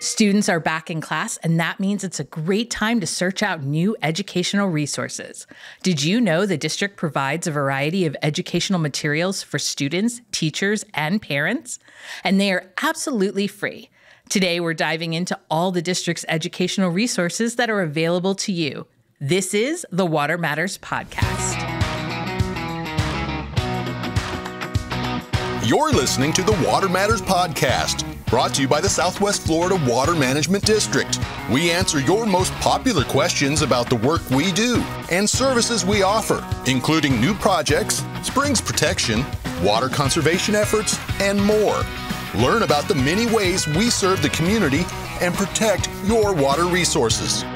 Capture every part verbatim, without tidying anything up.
Students are back in class, and that means it's a great time to search out new educational resources. Did you know the district provides a variety of educational materials for students, teachers, and parents? And they are absolutely free. Today, we're diving into all the district's educational resources that are available to you. This is the Water Matters Podcast. You're listening to the Water Matters Podcast, brought to you by the Southwest Florida Water Management District. We answer your most popular questions about the work we do and services we offer, including new projects, springs protection, water conservation efforts, and more. Learn about the many ways we serve the community and protect your water resources.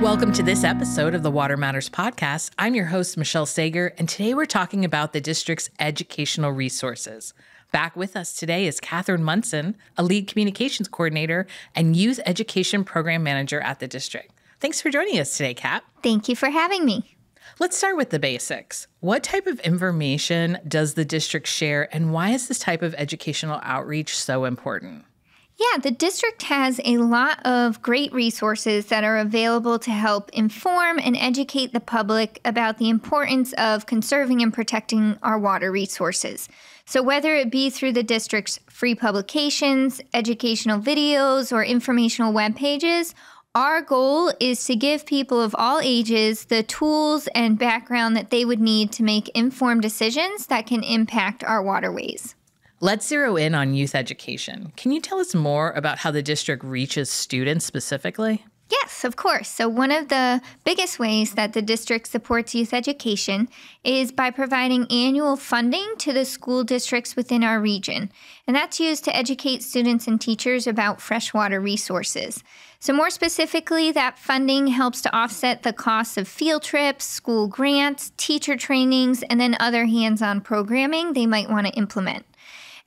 Welcome to this episode of the Water Matters Podcast. I'm your host, Michelle Sager, and today we're talking about the district's educational resources. Back with us today is Katherine Munson, a lead communications coordinator and youth education program manager at the district. Thanks for joining us today, Kat. Thank you for having me. Let's start with the basics. What type of information does the district share, and why is this type of educational outreach so important? Yeah, the district has a lot of great resources that are available to help inform and educate the public about the importance of conserving and protecting our water resources. So whether it be through the district's free publications, educational videos, or informational web pages, our goal is to give people of all ages the tools and background that they would need to make informed decisions that can impact our waterways. Let's zero in on youth education. Can you tell us more about how the district reaches students specifically? Yes, of course. So one of the biggest ways that the district supports youth education is by providing annual funding to the school districts within our region. And that's used to educate students and teachers about freshwater resources. So more specifically, that funding helps to offset the costs of field trips, school grants, teacher trainings, and then other hands-on programming they might want to implement.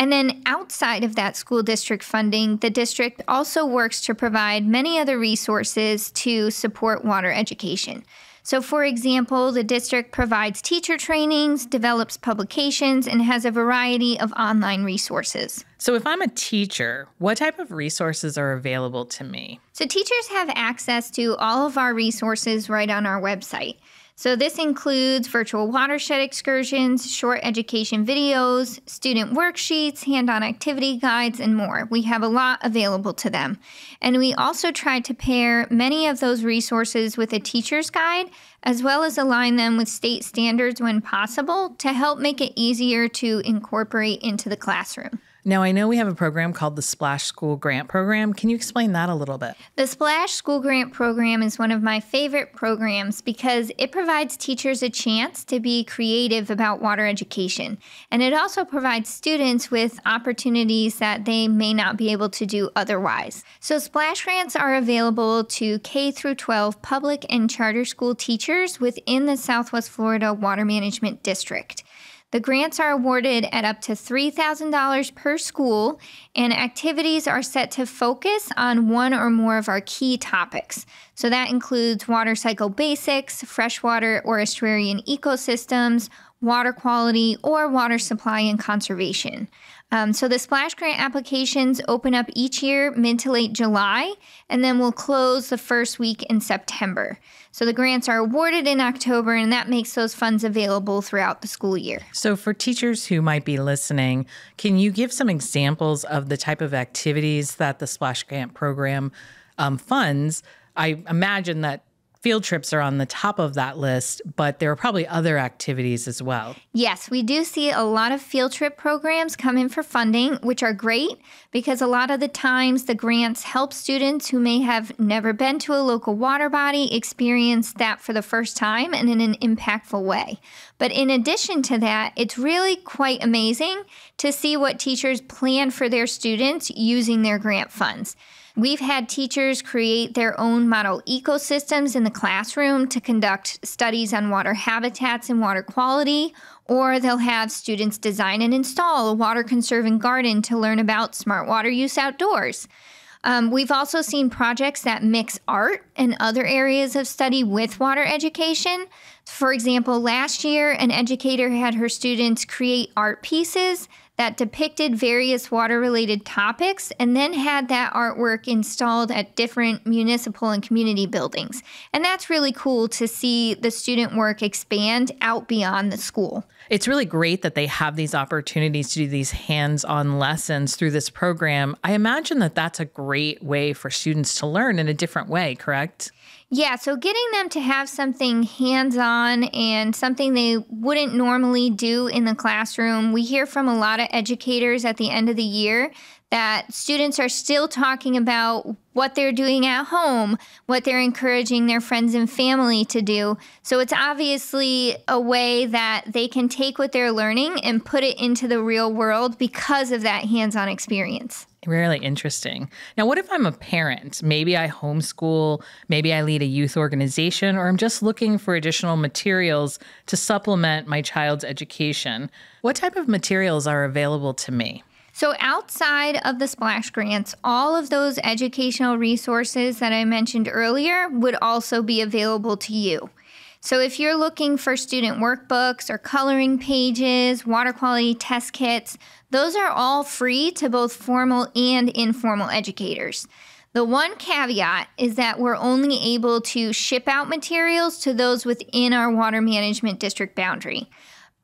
And then outside of that school district funding, the district also works to provide many other resources to support water education. So for example, the district provides teacher trainings, develops publications, and has a variety of online resources. So if I'm a teacher, what type of resources are available to me? So teachers have access to all of our resources right on our website. So this includes virtual watershed excursions, short education videos, student worksheets, hands-on activity guides, and more. We have a lot available to them. And we also try to pair many of those resources with a teacher's guide, as well as align them with state standards when possible to help make it easier to incorporate into the classroom. Now, I know we have a program called the Splash School Grant Program. Can you explain that a little bit? The Splash School Grant Program is one of my favorite programs because it provides teachers a chance to be creative about water education. And it also provides students with opportunities that they may not be able to do otherwise. So Splash Grants are available to K through twelve public and charter school teachers within the Southwest Florida Water Management District. The grants are awarded at up to three thousand dollars per school, and activities are set to focus on one or more of our key topics. So that includes water cycle basics, freshwater or estuarine ecosystems, water quality, or water supply and conservation. Um, so the Splash Grant applications open up each year mid to late July, and then we'll close the first week in September. So the grants are awarded in October, and that makes those funds available throughout the school year. So for teachers who might be listening, can you give some examples of the type of activities that the Splash Grant program um, funds? I imagine that field trips are on the top of that list, but there are probably other activities as well. Yes, we do see a lot of field trip programs come in for funding, which are great because a lot of the times the grants help students who may have never been to a local water body experience that for the first time and in an impactful way. But in addition to that, it's really quite amazing to see what teachers plan for their students using their grant funds. We've had teachers create their own model ecosystems in the classroom to conduct studies on water habitats and water quality, or they'll have students design and install a water-conserving garden to learn about smart water use outdoors. Um, we've also seen projects that mix art and other areas of study with water education. For example, last year, an educator had her students create art pieces that depicted various water-related topics and then had that artwork installed at different municipal and community buildings. And that's really cool to see the student work expand out beyond the school. It's really great that they have these opportunities to do these hands-on lessons through this program. I imagine that that's a great way for students to learn in a different way, correct? Yeah, so getting them to have something hands-on and something they wouldn't normally do in the classroom. We hear from a lot of educators at the end of the year that students are still talking about what they're doing at home, what they're encouraging their friends and family to do. So it's obviously a way that they can take what they're learning and put it into the real world because of that hands-on experience. Really interesting. Now, what if I'm a parent? Maybe I homeschool, maybe I lead a youth organization, or I'm just looking for additional materials to supplement my child's education. What type of materials are available to me? So outside of the Splash Grants, all of those educational resources that I mentioned earlier would also be available to you. So if you're looking for student workbooks or coloring pages, water quality test kits, those are all free to both formal and informal educators. The one caveat is that we're only able to ship out materials to those within our water management district boundary.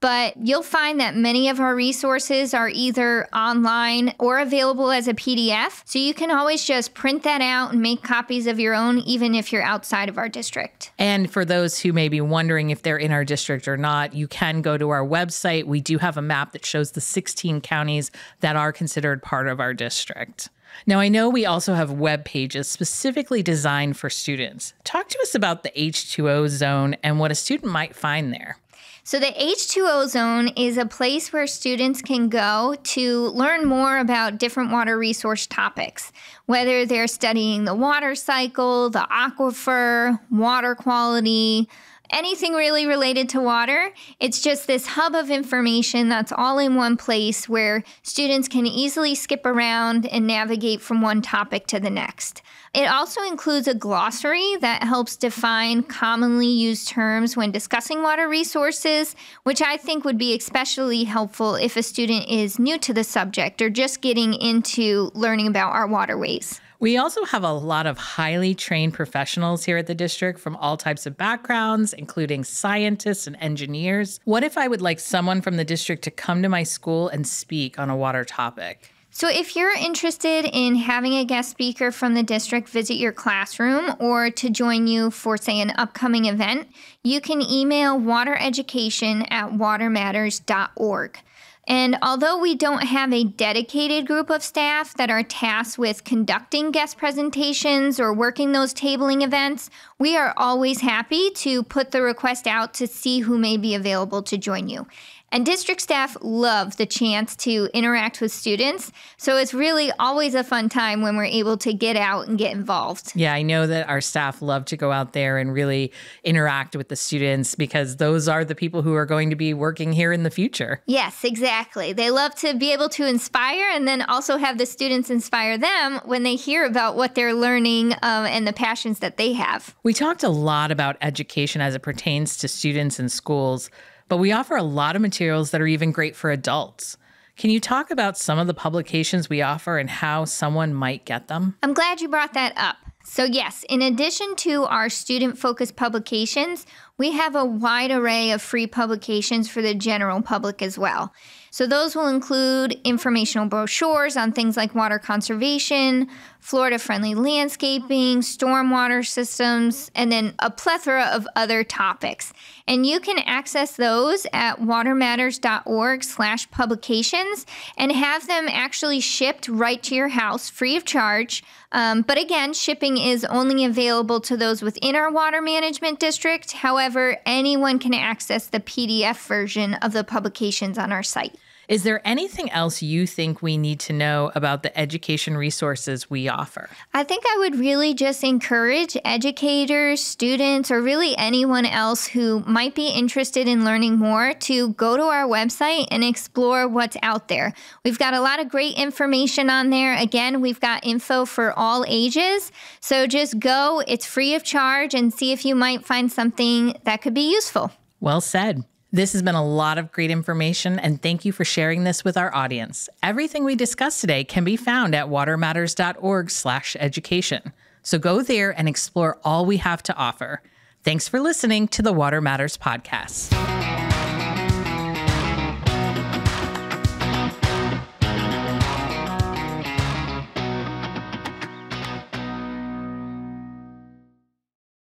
But you'll find that many of our resources are either online or available as a P D F. So you can always just print that out and make copies of your own, even if you're outside of our district. And for those who may be wondering if they're in our district or not, you can go to our website. We do have a map that shows the sixteen counties that are considered part of our district. Now, I know we also have web pages specifically designed for students. Talk to us about the H two O Zone and what a student might find there. So the H two O Zone is a place where students can go to learn more about different water resource topics, whether they're studying the water cycle, the aquifer, water quality, anything really related to water. It's just this hub of information that's all in one place where students can easily skip around and navigate from one topic to the next. It also includes a glossary that helps define commonly used terms when discussing water resources, which I think would be especially helpful if a student is new to the subject or just getting into learning about our waterways. We also have a lot of highly trained professionals here at the district from all types of backgrounds, including scientists and engineers. What if I would like someone from the district to come to my school and speak on a water topic? So if you're interested in having a guest speaker from the district visit your classroom or to join you for, say, an upcoming event, you can email watereducation at watermatters dot org. And although we don't have a dedicated group of staff that are tasked with conducting guest presentations or working those tabling events, we are always happy to put the request out to see who may be available to join you. And district staff love the chance to interact with students. So it's really always a fun time when we're able to get out and get involved. Yeah, I know that our staff love to go out there and really interact with the students because those are the people who are going to be working here in the future. Yes, exactly. They love to be able to inspire and then also have the students inspire them when they hear about what they're learning um, and the passions that they have. We talked a lot about education as it pertains to students and schools, but we offer a lot of materials that are even great for adults. Can you talk about some of the publications we offer and how someone might get them? I'm glad you brought that up. So yes, in addition to our student-focused publications, we have a wide array of free publications for the general public as well. So those will include informational brochures on things like water conservation, Florida-friendly landscaping, stormwater systems, and then a plethora of other topics. And you can access those at watermatters dot org slash publications and have them actually shipped right to your house free of charge. Um, but again, shipping is only available to those within our water management district. However, anyone can access the P D F version of the publications on our site. Is there anything else you think we need to know about the education resources we offer? I think I would really just encourage educators, students, or really anyone else who might be interested in learning more to go to our website and explore what's out there. We've got a lot of great information on there. Again, we've got info for all ages. So just go, it's free of charge, and see if you might find something that could be useful. Well said. This has been a lot of great information, and thank you for sharing this with our audience. Everything we discussed today can be found at water matters dot org slash education. So go there and explore all we have to offer. Thanks for listening to the Water Matters Podcast.